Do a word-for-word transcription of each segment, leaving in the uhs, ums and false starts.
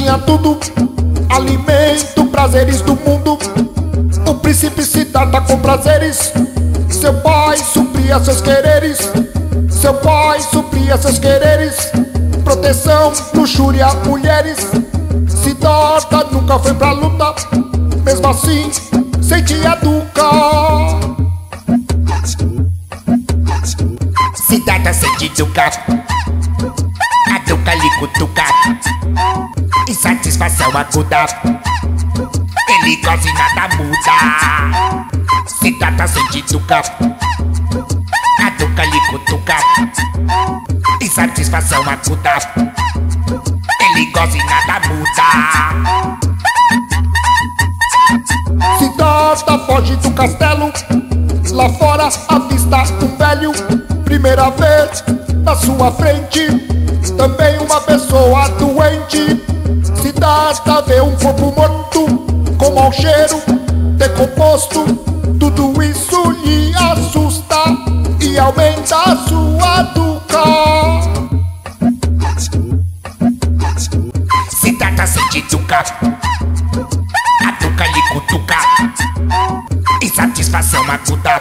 tinha tudo, alimento, prazeres do mundo. O príncipe Siddhartha com prazeres, seu pai supria seus quereres. Seu pai supria seus quereres, proteção, luxúria, mulheres. Siddhartha nunca foi pra luta, mesmo assim sentia Dukkha. Siddhartha sente Dukkha, a Dukkha lhe cutuca, insatisfação aguda, ele quase nada muda. Siddhartha sente Dukkha, a Dukkha lhe cutuca, insatisfação aguda, ele quase nada muda. Siddhartha foge do castelo, lá fora avista um velho. Primeira vez na sua frente, também uma pessoa doente. Siddhartha vê um corpo morto, com mau cheiro, decomposto. Tudo isso lhe assusta e aumenta a sua Dukkha. Siddhartha sente Dukkha, a Dukkha lhe cutuca, insatisfação aguda,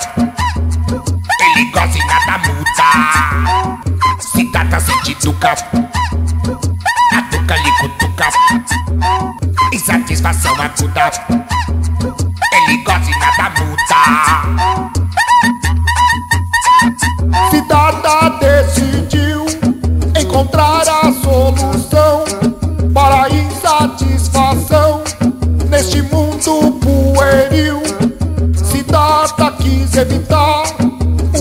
ele gosta e nada muda. Siddhartha sente Dukkha, a Dukkha lhe cutuca, insatisfação aguda, ele gosta e nada muda. Siddhartha decidiu encontrar a solução para a insatisfação neste mundo pueril. Siddhartha quis evitar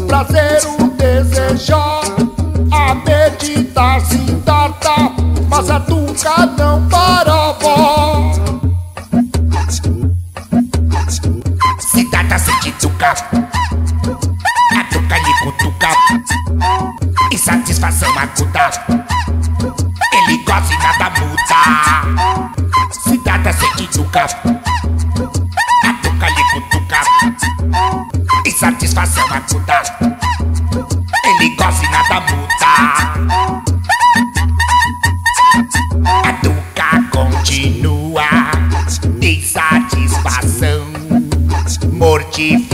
prazer, o desejar, a meditar Siddhartha, mas a Dukkha não parava. Siddhartha sente Dukkha, a Dukkha lhe cutuca, insatisfação aguda, ele gosta e nada muda. Siddhartha sente Dukkha, a Dukkha lhe cutuca, insatisfação aguda, ele gosta e nada muda. A Dukkha continua, insatisfação mortifica.